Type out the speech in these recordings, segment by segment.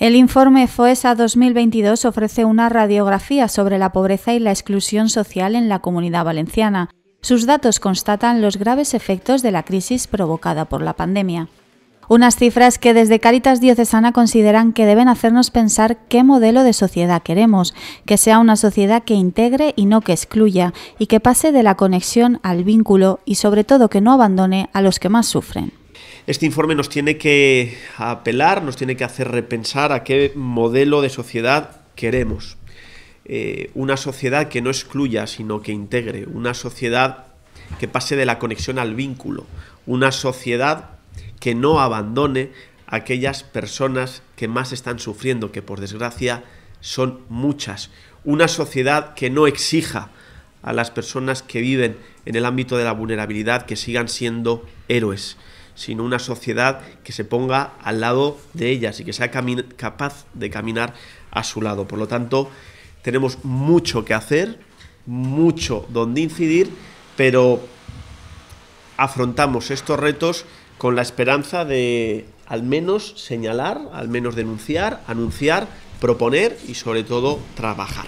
El informe FOESSA 2022 ofrece una radiografía sobre la pobreza y la exclusión social en la Comunidad Valenciana. Sus datos constatan los graves efectos de la crisis provocada por la pandemia. Unas cifras que desde Cáritas Diocesana consideran que deben hacernos pensar qué modelo de sociedad queremos, que sea una sociedad que integre y no que excluya, y que pase de la conexión al vínculo y sobre todo que no abandone a los que más sufren. Este informe nos tiene que apelar, nos tiene que hacer repensar a qué modelo de sociedad queremos. Una sociedad que no excluya, sino que integre, una sociedad que pase de la conexión al vínculo, una sociedad que no abandone a aquellas personas que más están sufriendo, que por desgracia son muchas. Una sociedad que no exija a las personas que viven en el ámbito de la vulnerabilidad que sigan siendo héroes, sino una sociedad que se ponga al lado de ellas y que sea capaz de caminar a su lado. Por lo tanto, tenemos mucho que hacer, mucho donde incidir, pero afrontamos estos retos con la esperanza de al menos señalar, al menos denunciar, anunciar, proponer y sobre todo trabajar.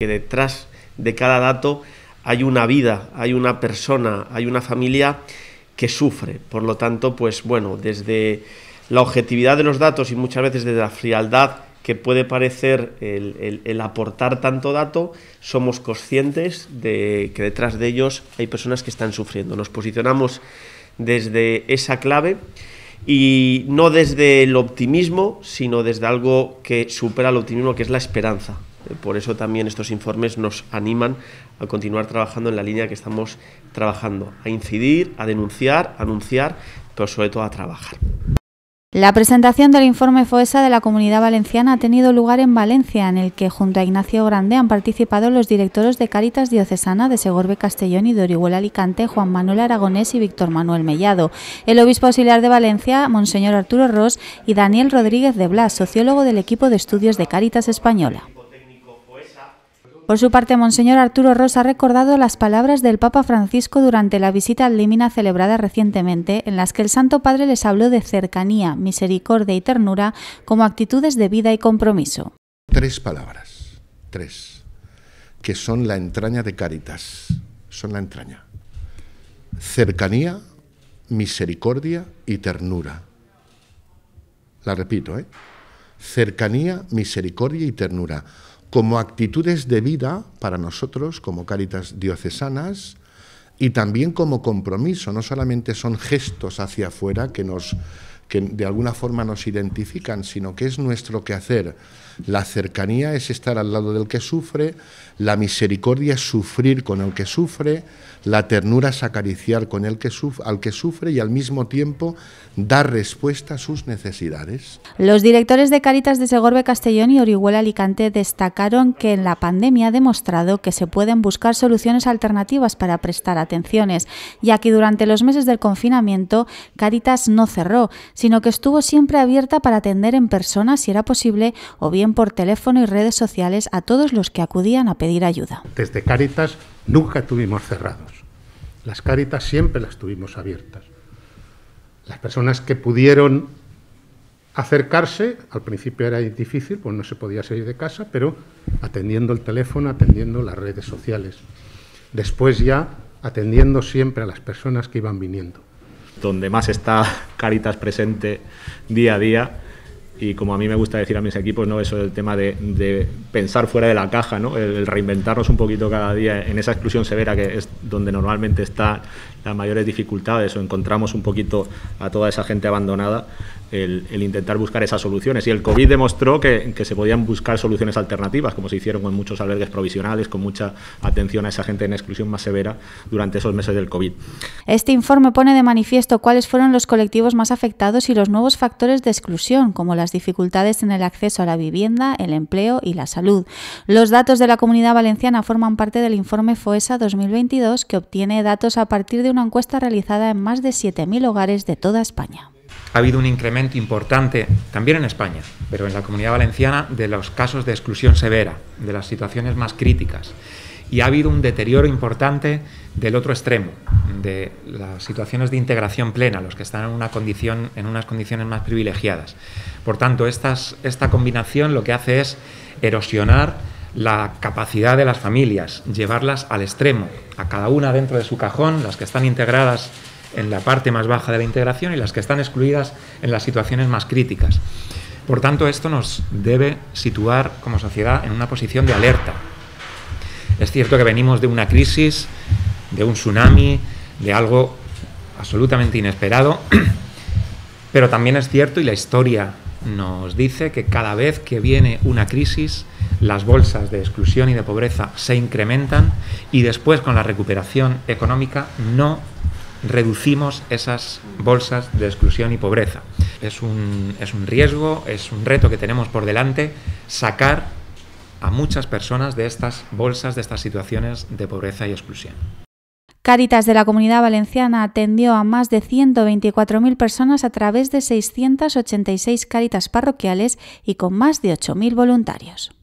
Que detrás de cada dato hay una vida, hay una persona, hay una familia que sufre. Por lo tanto, pues bueno, desde la objetividad de los datos y muchas veces desde la frialdad que puede parecer el aportar tanto dato, somos conscientes de que detrás de ellos hay personas que están sufriendo. Nos posicionamos desde esa clave y no desde el optimismo, sino desde algo que supera el optimismo, que es la esperanza. Por eso también estos informes nos animan a continuar trabajando en la línea que estamos trabajando, a incidir, a denunciar, a anunciar, pero sobre todo a trabajar. La presentación del informe FOESSA de la Comunidad Valenciana ha tenido lugar en Valencia, en el que junto a Ignacio Grande han participado los directores de Cáritas Diocesana de Segorbe-Castellón y de Orihuela Alicante, Juan Manuel Aragonés y Víctor Manuel Mellado, el obispo auxiliar de Valencia, Monseñor Arturo Ros, y Daniel Rodríguez de Blas, sociólogo del equipo de estudios de Cáritas Española. Por su parte, Monseñor Arturo Ros ha recordado las palabras del Papa Francisco durante la visita al Límina celebrada recientemente, en las que el Santo Padre les habló de cercanía, misericordia y ternura como actitudes de vida y compromiso. Tres palabras, tres, que son la entraña de Cáritas, son la entraña. Cercanía, misericordia y ternura. La repito, ¿eh? Cercanía, misericordia y ternura. Como actitudes de vida para nosotros, como Cáritas Diocesanas, y también como compromiso. No solamente son gestos hacia afuera que de alguna forma nos identifican, sino que es nuestro quehacer. La cercanía es estar al lado del que sufre, la misericordia es sufrir con el que sufre, la ternura es acariciar con el que al que sufre y al mismo tiempo dar respuesta a sus necesidades. Los directores de Cáritas de Segorbe-Castellón y Orihuela Alicante destacaron que en la pandemia ha demostrado que se pueden buscar soluciones alternativas para prestar atenciones, ya que durante los meses del confinamiento Cáritas no cerró, sino que estuvo siempre abierta para atender en persona, si era posible, o bien por teléfono y redes sociales a todos los que acudían a pedir ayuda. Desde Cáritas nunca tuvimos cerrados. Las Cáritas siempre las tuvimos abiertas. Las personas que pudieron acercarse, al principio era difícil, pues no se podía salir de casa, pero atendiendo el teléfono, atendiendo las redes sociales. Después ya atendiendo siempre a las personas que iban viniendo. Donde más está Cáritas presente día a día, y como a mí me gusta decir a mis equipos, ¿no?, eso del tema de pensar fuera de la caja, ¿no?, el reinventarnos un poquito cada día en esa exclusión severa que es donde normalmente están las mayores dificultades o encontramos un poquito a toda esa gente abandonada, el intentar buscar esas soluciones. Y el COVID demostró que se podían buscar soluciones alternativas, como se hicieron con muchos albergues provisionales, con mucha atención a esa gente en exclusión más severa durante esos meses del COVID. Este informe pone de manifiesto cuáles fueron los colectivos más afectados y los nuevos factores de exclusión, como las dificultades en el acceso a la vivienda, el empleo y la salud. Los datos de la Comunidad Valenciana forman parte del informe FOESSA 2022, que obtiene datos a partir de una encuesta realizada en más de 7.000 hogares de toda España. Ha habido un incremento importante, también en España, pero en la Comunidad Valenciana, de los casos de exclusión severa, de las situaciones más críticas. Y ha habido un deterioro importante del otro extremo, de las situaciones de integración plena, los que están en una condición, en unas condiciones más privilegiadas. Por tanto, esta combinación lo que hace es erosionar la capacidad de las familias, llevarlas al extremo, a cada una dentro de su cajón, las que están integradas en la parte más baja de la integración y las que están excluidas en las situaciones más críticas. Por tanto, esto nos debe situar como sociedad en una posición de alerta. Es cierto que venimos de una crisis, de un tsunami, de algo absolutamente inesperado, pero también es cierto, y la historia nos dice, que cada vez que viene una crisis, las bolsas de exclusión y de pobreza se incrementan y después, con la recuperación económica, no reducimos esas bolsas de exclusión y pobreza. Es un riesgo, es un reto que tenemos por delante, sacar a muchas personas de estas bolsas, de estas situaciones de pobreza y exclusión. Cáritas de la Comunidad Valenciana atendió a más de 124.000 personas a través de 686 cáritas parroquiales y con más de 8.000 voluntarios.